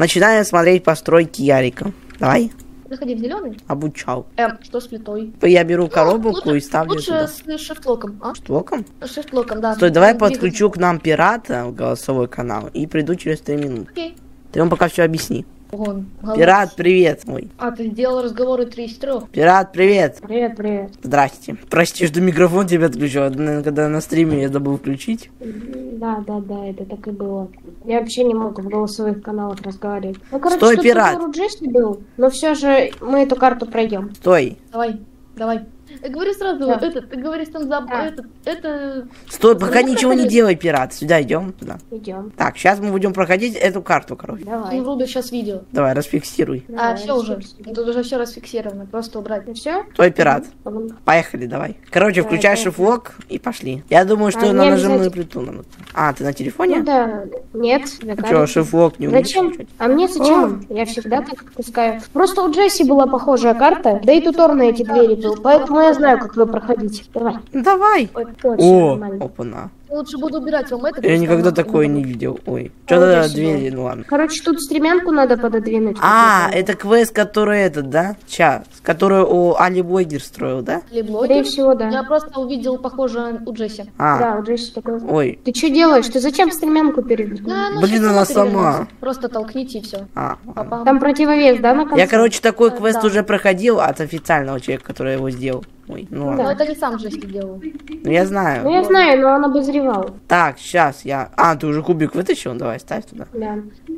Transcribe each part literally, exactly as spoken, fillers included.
Начинаем смотреть постройки Ярика. Давай. Заходи в зеленый. Обучал. М, что с литой? Я беру коробку ну, и ставлю лучше сюда. Лучше с шифт-локом, а? Шифт-локом? Шифт-локом, да. Стой, давай я подключу двигатель. К нам пирата в голосовой канал и приду через три минуты. Окей. Ты ему пока все объясни. Вон, пират, привет мой. А, ты делал разговоры три из трех. Пират, привет. Привет, привет. Здрасте. Прости, что микрофон тебя отключил, когда на стриме я забыл включить. Да, да, да, это так и было. Я вообще не мог в голосовых каналах разговаривать. Ну, короче, стой, пират. Джесси был, но все же мы эту карту пройдем. Стой. Давай, давай. Говори сразу, да. этот, говори там за... Да. Этот, это... Стой, пока ну, ничего не делай, пират. Сюда идем. Да. Идем. Так, сейчас мы будем проходить эту карту, короче. Давай. Ну, вроде сейчас видео. Давай, расфиксируй. Давай, а, все уже. Тут уже все расфиксировано. Просто убрать. И все? Стой, пират. Угу. Поехали, давай. Короче, давай, включай шифлок и пошли. Я думаю, что а, на нажимную плиту нам... А, ты на телефоне? Ну, да. Нет. А что, шифлок не умеешь? Зачем? А мне зачем? О. Я всегда так пускаю. Просто у Джесси была похожая карта, да и тутор на эти двери был, поэтому я знаю, как вы проходите. Давай. Давай. Ой, о, опа-на. Лучше буду убирать вам это. Я никогда такое не видел. Ой. Что-то двери, ну ладно. Короче, тут стремянку надо пододвинуть. А, это квест, который этот, да? Ча, который у Алиблогер строил, да? Алиблогер? Всего, да. Я просто увидел, похоже, у Джесси. А. Да, у Джесси такой. Ой. Ты что делаешь? Ты зачем стремянку передвинул? Да, ну, блин, она сама. Просто толкните и все. А. Ладно. Там противовес, да, на конце? Я, короче, такой квест да. уже проходил от официального человека, который его сделал. Ой, ну да. это не сам Джесси делал. Ну, я знаю. Ну, я знаю, но он обозревал. Так, сейчас я... А, ты уже кубик вытащил? Давай, ставь туда. Да.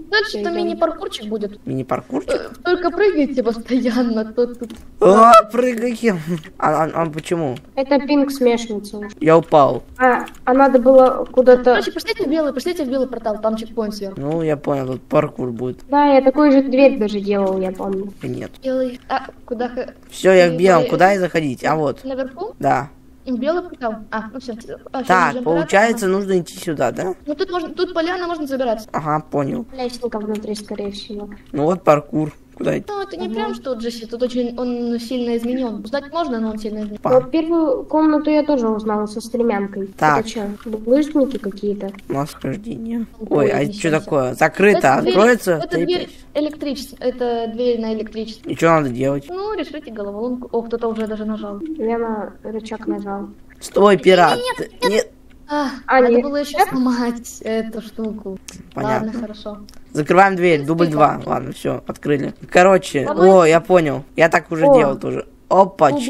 Значит, это мини-паркурчик будет. Мини-паркурчик? Только прыгайте постоянно. Тут, тут. О, прыгайте. А, а, а почему? Это пинг смешивается. Я упал. А, а надо было куда-то... Короче, пошлите в белый, пошлите в белый портал, там чекпоинт сверху. Ну, я понял, тут паркур будет. Да, я такую же дверь даже делал, я помню. Нет. Белый. А, куда... Все, я в белом, куда и заходить? А вот. Наверху? Да. Белый портал. А, ну все. А, так, получается, ага. нужно идти сюда, да? Ну тут можно, тут поляна, можно забираться. Ага, понял. Лестника внутри, скорее всего. Ну вот паркур. Куда идти? Ну это не ага. прям что Джесси, тут очень он сильно изменен. Узнать можно, но он сильно изменен. Вот первую комнату я тоже узнала со стремянкой. Так. Это что, булыжники какие-то? Восхождение. Ой, а это что такое? Закрыто, откроется? Это дверь электричество. Это дверь на электричество. И что надо делать? Ну, решите головоломку. О, кто-то уже даже нажал. Я на рычаг нажал. Стой, пират. Нет, нет, нет. А, а надо нет. было еще сломать эту штуку. Понятно. Ладно, хорошо. Закрываем дверь, дубль два. Ладно, все, открыли. Короче, о, я понял. Я так уже о. делал тоже. Опачки,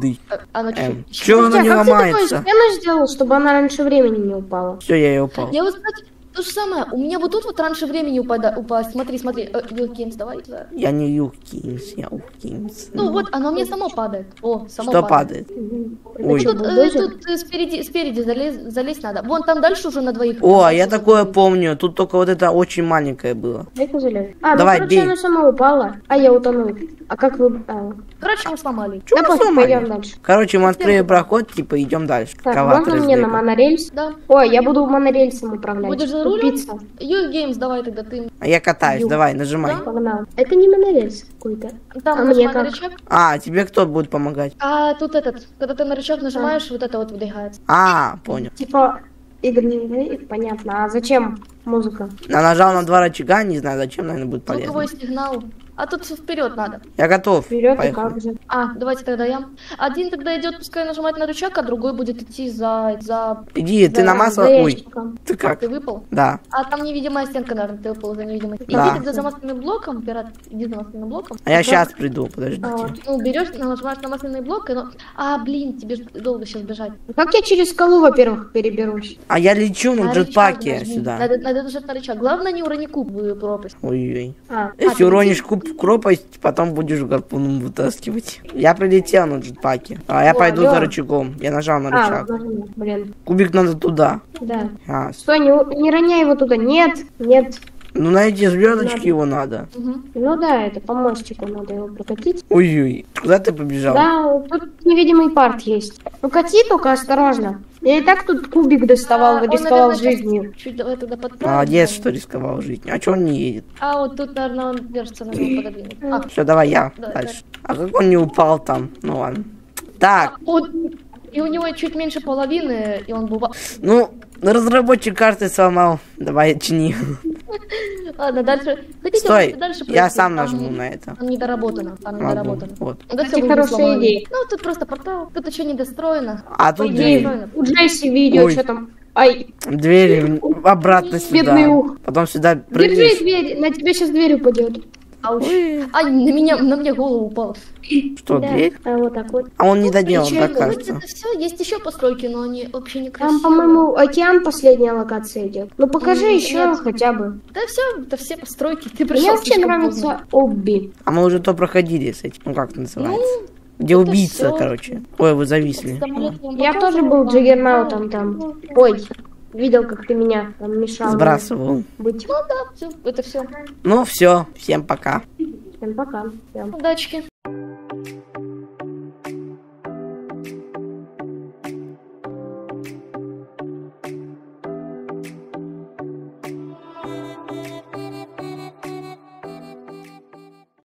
дых. Чего она не ломается? Я она сделала, чтобы она раньше времени не упала. Все, я ее упал. Я вот, кстати, то же самое. У меня вот тут вот раньше времени упада, упасть. Смотри, смотри. Югкинс, давай. Я не Югкинс, я Угкинс. Ну вот, оно мне само падает. О, само что падает? Ой. Тут, э, тут э, спереди, спереди залез, залезть надо. Вон там дальше уже на двоих. О, я такое помню. Тут только вот это очень маленькое было. А, давай, ну, короче, бей. Оно само упало, а я утонул. А как вы... А... Короче, мы сломали. Чего мы сломали? Дальше. Короче, мы открыли проход, типа, идем дальше. Так, можно мне на монорельс? Да. Ой, я буду монорельсом управлять. Будешь за рулем? Югеймс, давай тогда ты. А я катаюсь, давай, нажимай. Это не монорельс какой-то. Там нажимай рычаг. А, тебе кто будет помогать? А, тут этот, когда ты на рычаг нажимаешь, вот это вот выдвигается. А, понял. Типа, Игорь не понятно, а зачем музыка? Я нажал на два рычага, не знаю, зачем, наверное, будет полезно. Звуковой сигнал. А тут вперед надо. Я готов. Вперед и как же. А, давайте тогда я. Один тогда идет, пускай нажимать на рычаг, а другой будет идти за... за... Иди, за... ты на масло... Ой, ты как? Ты выпал? Да. А там невидимая стенка, наверное, ты выпал за невидимой. Да. Иди тогда за масляным блоком, пират, иди за масляным блоком. А я да. сейчас приду, подождите. А, ну, берешь, нажимаешь на масляный блок, и... А, блин, тебе долго сейчас бежать. Как я через скалу, во-первых, переберусь? А я лечу на, на джетпаке рычаг, сюда. Надо, надо нажать на рычаг. Главное, не урони куб в пропасть. Ой-ой. А, если а, уронишь куб в пропасть, потом будешь гарпуном вытаскивать. Я прилетел на джетпаке. А я О, пойду алло. за рычагом. Я нажал на рычаг. А, блин. Кубик надо туда. Да. А. Стой, не, не роняй его туда. Нет, нет. Ну на эти звездочки надо. его надо. Угу. Ну да, это по мостику надо его прокатить. Ой-ой, куда ты побежал? Да, тут невидимый парт есть. Ну кати только осторожно. Я и так тут кубик доставал, а, рисковал он, наверное, жизнью. Чуть, давай туда подправим. Молодец, что рисковал жизнью. А чё он не едет? А вот тут, наверное, он держится, наверное, пододвинет. А. Все, давай я да, дальше. Да. А как он не упал там? Ну ладно. Так. А, он... И у него чуть меньше половины, и он был... Ну, разработчик карты сломал. Давай, чини. Ладно, дальше. Хотите, стой, дальше я сам нажму там, на это. Там недоработано, там ладно, недоработано. Вот. Это все хорошие идеи. Ну, тут просто портал, тут еще недостроено. А тут недостроено. У Джесси видео, ой, что там. Ай. Двери обратно сюда. Ух. Потом сюда прыгнешь. Держи дверь, на тебя сейчас дверь упадет. Ауч. Ай, на меня, на мне голову упал. Что, да, дверь? А, вот так вот. А он не доделал, так кажется. Это все, есть еще постройки, но они вообще не красивые. Там, по-моему, океан последняя локация идет. Ну покажи нет, еще нет, хотя бы. Да все, да все постройки. Ты пришел. Мне вообще нравится обби. А мы уже то проходили с этим, ну как это называется? Ну, где это убийца, все, короче. Ой, вы зависли. Я тоже был джиггернаутом там. Ой. Видел, как ты меня там мешал. Сбрасывал. Быть. Ну да, все, это все. Ну все, всем пока. Всем пока. Всем. Удачки.